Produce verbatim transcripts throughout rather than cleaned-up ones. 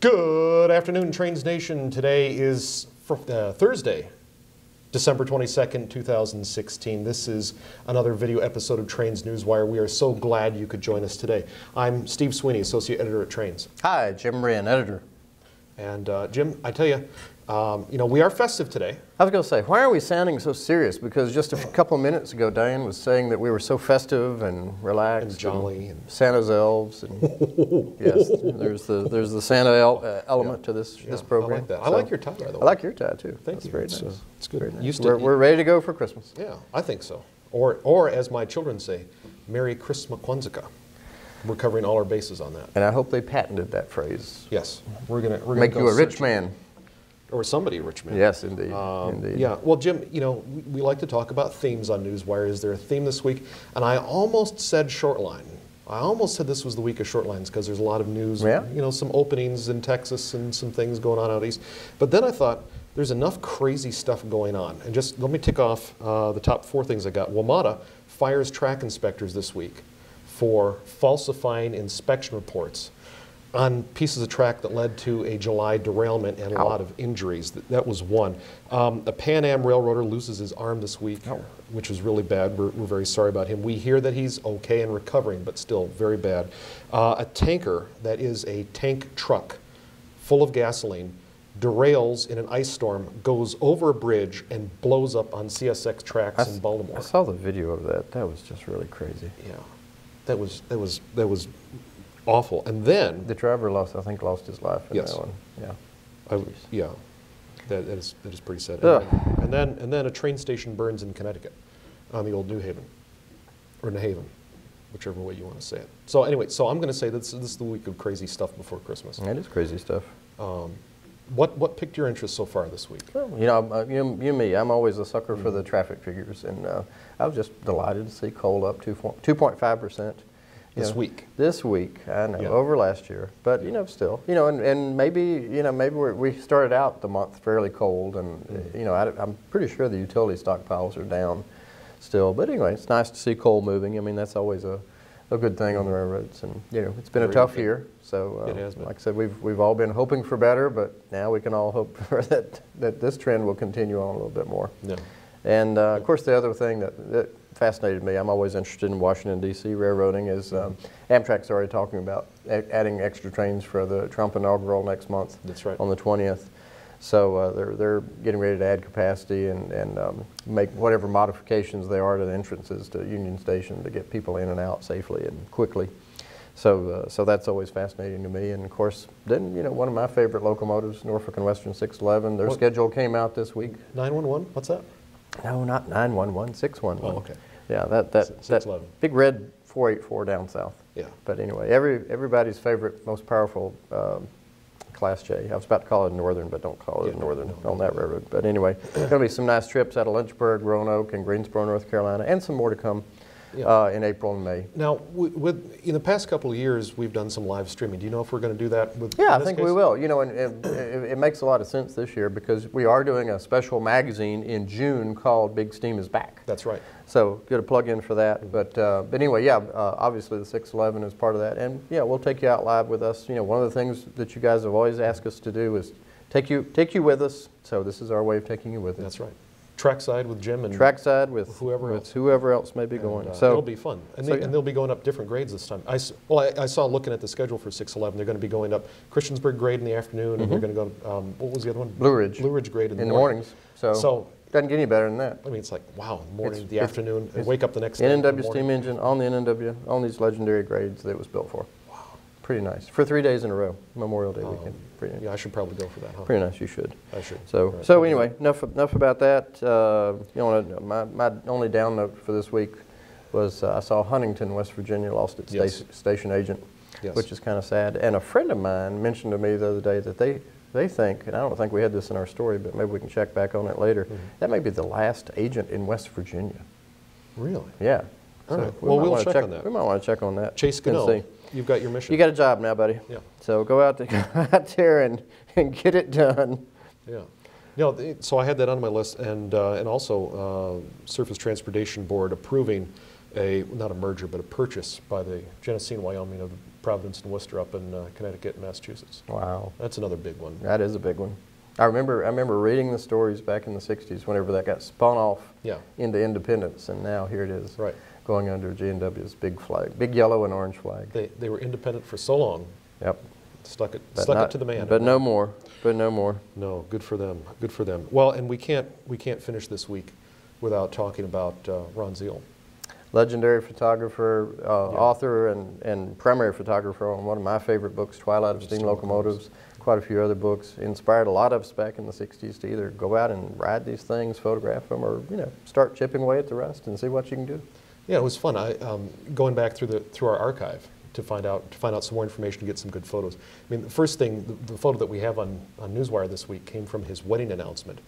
Good afternoon, Trains Nation. Today is uh, Thursday, December twenty-second, two thousand sixteen. This is another video episode of Trains Newswire. We are so glad you could join us today. I'm Steve Sweeney, Associate Editor at Trains. Hi, Jim Wrinn, Editor. And uh, Jim, I tell you, um, you know, we are festive today. I was going to say, why are we sounding so serious? Because just a couple of minutes ago, Diane was saying that we were so festive and relaxed, and jolly, and Santa's elves. And yes, there's the there's the Santa el uh, element yeah. to this yeah, this program. I like that. So I like your tie, by the way. I like your tie too. Thank That's you. Very nice. It's, it's good. Very nice. Used to, we're, we're ready to go for Christmas. Yeah, I think so. Or or as my children say, Merry Christmas Kwanzaa. We're covering all our bases on that. And I hope they patented that phrase. Yes, we're gonna we're make gonna go you a rich man. Or somebody a rich man. Yes, indeed. Um, indeed. Yeah. Well, Jim, you know, we, we like to talk about themes on Newswire. Is there a theme this week? And I almost said Shortline. I almost said this was the week of Shortlines because there's a lot of news. Yeah. You know, some openings in Texas and some things going on out east. But then I thought there's enough crazy stuff going on. And just let me tick off uh, the top four things I got. W M A T A fires track inspectors this week for falsifying inspection reports on pieces of track that led to a July derailment and a Ow. lot of injuries. That, that was one. Um, a Pan Am railroader loses his arm this week, Ow. which was really bad. We're, we're very sorry about him. We hear that he's okay and recovering, but still very bad. Uh, a tanker, that is a tank truck full of gasoline, derails in an ice storm, goes over a bridge, and blows up on C S X tracks I in Baltimore. I saw the video of that. That was just really crazy. Yeah, that was, that was, that was awful. And then the driver lost, I think, lost his life in yes. that one. Yeah, I, yeah, that, that is that is pretty sad. Ugh. And then and then a train station burns in Connecticut, on the old New Haven, or New Haven, whichever way you want to say it. So anyway, so I'm going to say this, this is the week of crazy stuff before Christmas. That is crazy stuff. Um, what what piqued your interest so far this week? Well, you know, uh, you, you me, I'm always a sucker mm-hmm. for the traffic figures, and uh, I was just delighted to see coal up two point five percent. This week. This week, I know, yeah. over last year. But, you know, still, you know, and, and maybe, you know, maybe we're, we started out the month fairly cold and, mm-hmm. you know, I, I'm pretty sure the utility stockpiles are down still. But anyway, it's nice to see coal moving. I mean, that's always a, a good thing on the railroads. And, you know, it's been Very a tough good. year. So, uh, it has been. Like I said, we've, we've all been hoping for better, but now we can all hope for that, that this trend will continue on a little bit more. Yeah. And, uh, of course, the other thing that, that fascinated me, I'm always interested in Washington, D C railroading, is um, Amtrak's already talking about adding extra trains for the Trump inaugural next month. That's right. On the twentieth. So uh, they're, they're getting ready to add capacity and, and um, make whatever modifications there are to the entrances to Union Station to get people in and out safely and quickly. So, uh, so that's always fascinating to me. And of course, then, you know, one of my favorite locomotives, Norfolk and Western six eleven, their what? schedule came out this week. nine one one, what's that? No, not nine one one, six one one. Oh, okay. Yeah, that, that, that big red four eighty-four down south. Yeah. But anyway, every, everybody's favorite, most powerful um, Class J. I was about to call it a Northern, but don't call it yeah, a Northern no, no, on no, that no. railroad. But anyway, there's going to be some nice trips out of Lynchburg, Roanoke, and Greensboro, North Carolina, and some more to come yeah. uh, in April and May. Now, with, in the past couple of years, we've done some live streaming. Do you know if we're going to do that? With, yeah, I think case? we will. You know, and, and it, it makes a lot of sense this year because we are doing a special magazine in June called Big Steam is Back. That's right. So get a plug in for that, but, uh, but anyway, yeah, uh, obviously the six eleven is part of that, and yeah, we'll take you out live with us. You know, one of the things that you guys have always asked us to do is take you take you with us. So this is our way of taking you with us. That's right. Trackside with Jim and trackside with whoever else, with whoever else may be and, going. Uh, so it'll be fun, and, so, they, yeah. and they'll be going up different grades this time. I well, I, I saw looking at the schedule for six eleven, they're going to be going up Christiansburg grade in the afternoon, mm-hmm. and they're going to go. Um, what was the other one? Blue Ridge. Blue Ridge grade in, in the mornings. mornings. So. so Doesn't get any better than that. I mean, it's like, wow, the morning, it's, the it's, afternoon, and wake up the next day. N N W steam engine on the N N W, on these legendary grades that it was built for. Wow. Pretty nice. For three days in a row, Memorial Day um, weekend. Pretty nice. Yeah, I should probably go for that, huh? Pretty nice, you should. I should. So, right. so anyway, enough enough about that. Uh, you know, my, my only down note for this week was uh, I saw Huntington, West Virginia, lost its yes. sta station agent, yes. which is kind of sad. And a friend of mine mentioned to me the other day that they... they think, and I don't think we had this in our story, but maybe we can check back on it later, mm-hmm. that may be the last agent in West Virginia. Really? Yeah. All so right. We well, we'll check, check on that. We might want to check on that. Chase Gano, you've got your mission. You got a job now, buddy. Yeah. So go out, to, go out there and, and get it done. Yeah. You know, so I had that on my list, and, uh, and also uh, Surface Transportation Board approving a, not a merger, but a purchase by the Genesee and Wyoming of Providence and Worcester up in uh, Connecticut and Massachusetts. Wow. That's another big one. That is a big one. I remember, I remember reading the stories back in the sixties whenever that got spun off yeah. into independence, and now here it is right. going under G and W's big flag, big yellow and orange flag. They, they were independent for so long. Yep. Stuck it, stuck not, it to the man. But no more. But no more. No, good for them. Good for them. Well, and we can't, we can't finish this week without talking about uh, Ron Ziel. Legendary photographer, uh, yeah. author, and, and primary photographer on one of my favorite books, Twilight of Steam Locomotives, quite a few other books. Inspired a lot of us back in the sixties to either go out and ride these things, photograph them, or you know, start chipping away at the rest and see what you can do. Yeah, it was fun. I, um, going back through, the, through our archive to find, out, to find out some more information to get some good photos. I mean, the first thing, the, the photo that we have on, on Newswire this week came from his wedding announcement.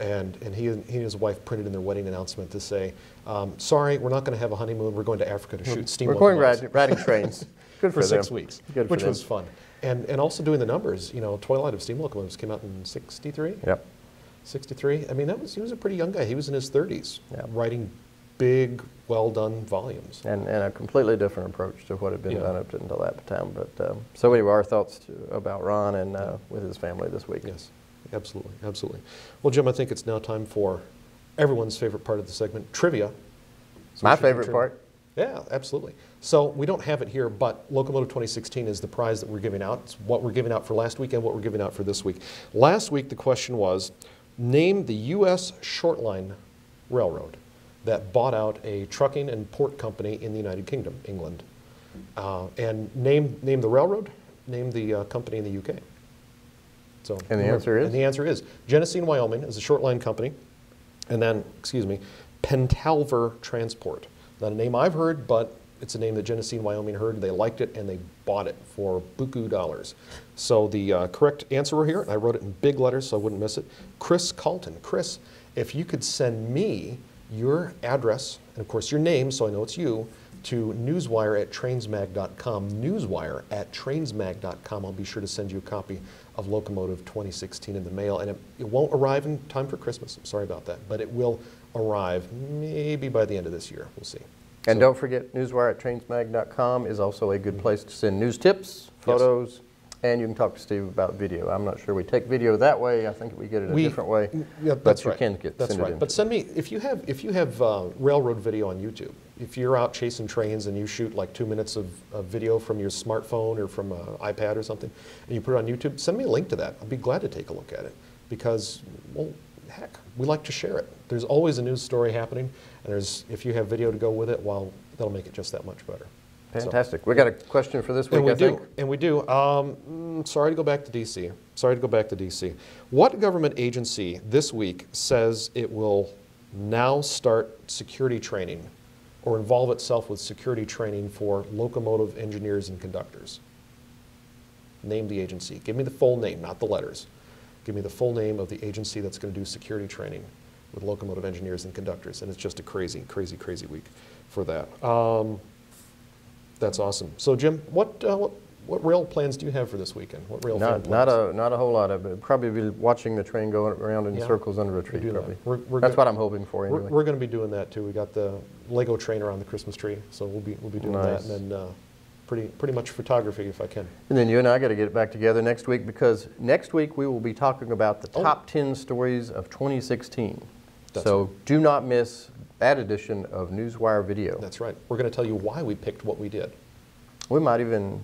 And, and he, and he and his wife printed in their wedding announcement to say, um, sorry, we're not going to have a honeymoon. We're going to Africa to shoot steam locomotives. We're going riding, riding trains. Good for, for six them. weeks, Good which for was fun. And, and also doing the numbers. You know, Twilight of Steam Locomotives came out in sixty-three? Yep. sixty-three. I mean, that was, he was a pretty young guy. He was in his thirties yep. writing big, well-done volumes. And, and a completely different approach to what had been yeah. done up until that time. But um, so anyway, our thoughts to, about Ron and uh, with his family this week. Yes. Absolutely, absolutely. Well, Jim, I think it's now time for everyone's favorite part of the segment, trivia. So My favorite trivia. part. Yeah, absolutely. So we don't have it here, but Locomotive twenty sixteen is the prize that we're giving out. It's what we're giving out for last week and what we're giving out for this week. Last week, the question was, name the U S shortline railroad that bought out a trucking and port company in the United Kingdom, England. Uh, and name, name the railroad, name the uh, company in the U K. So, and the remember, answer is? And the answer is Genesee and Wyoming is a shortline company, and then, excuse me, Pentalver Transport. Not a name I've heard, but it's a name that Genesee and Wyoming heard. They liked it, and they bought it for buku dollars. So the uh, correct answer here, and I wrote it in big letters so I wouldn't miss it, Chris Colton. Chris, if you could send me your address, and of course your name, so I know it's you, to newswire at trainsmag dot com, newswire at trainsmag dot com. I'll be sure to send you a copy of Locomotive twenty sixteen in the mail, and it, it won't arrive in time for Christmas. I'm sorry about that, but it will arrive maybe by the end of this year. We'll see. And so, don't forget, newswire at trainsmag dot com is also a good place to send news tips, photos, yes. and you can talk to Steve about video. I'm not sure we take video that way. I think we get it a we, different way. Yeah, that's but you right. can get that's send right. it in. But send me if you have if you have uh, railroad video on YouTube. If you're out chasing trains and you shoot like two minutes of, of video from your smartphone or from an iPad or something, and you put it on YouTube, send me a link to that. I'd be glad to take a look at it because, well, heck, we like to share it. There's always a news story happening, and there's if you have video to go with it, well, that'll make it just that much better. Fantastic. So, we got a question for this week, and we I do, think. And we do. Um, sorry to go back to D C. Sorry to go back to D C. What government agency this week says it will now start security training or involve itself with security training for locomotive engineers and conductors? Name the agency. Give me the full name, not the letters. Give me the full name of the agency that's going to do security training with locomotive engineers and conductors. And it's just a crazy, crazy, crazy week for that. Um, that's awesome. So, Jim, what, uh, what what rail plans do you have for this weekend? What rail not, plans? Not a not a whole lot of it. Probably be watching the train go around in yeah, circles under a tree. Probably. That. We're, we're that's what I'm hoping for. Anyway. We're, we're going to be doing that too. We got the Lego train around the Christmas tree, so we'll be we'll be doing nice. that, and then uh, pretty pretty much photography if I can. And then you and I got to get back together next week because next week we will be talking about the top oh. ten stories of twenty sixteen. That's so right. do not miss that edition of Newswire Video. That's right. We're going to tell you why we picked what we did. We might even,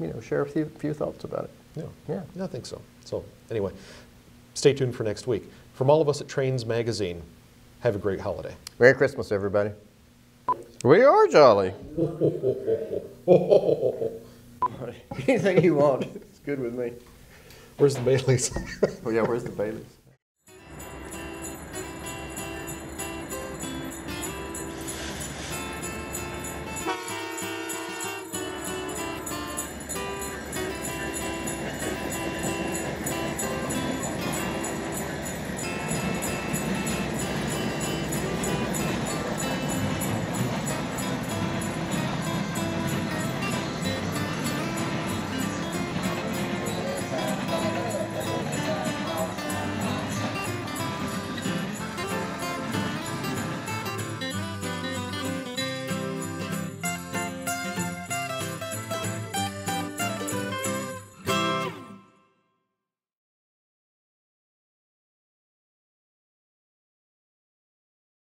you know, share a few, few thoughts about it. Yeah. yeah, yeah, I think so. So anyway, stay tuned for next week. From all of us at Trains Magazine, have a great holiday. Merry Christmas, everybody. We are jolly. Anything you want, it's good with me. Where's the Baileys? Oh yeah, where's the Baileys?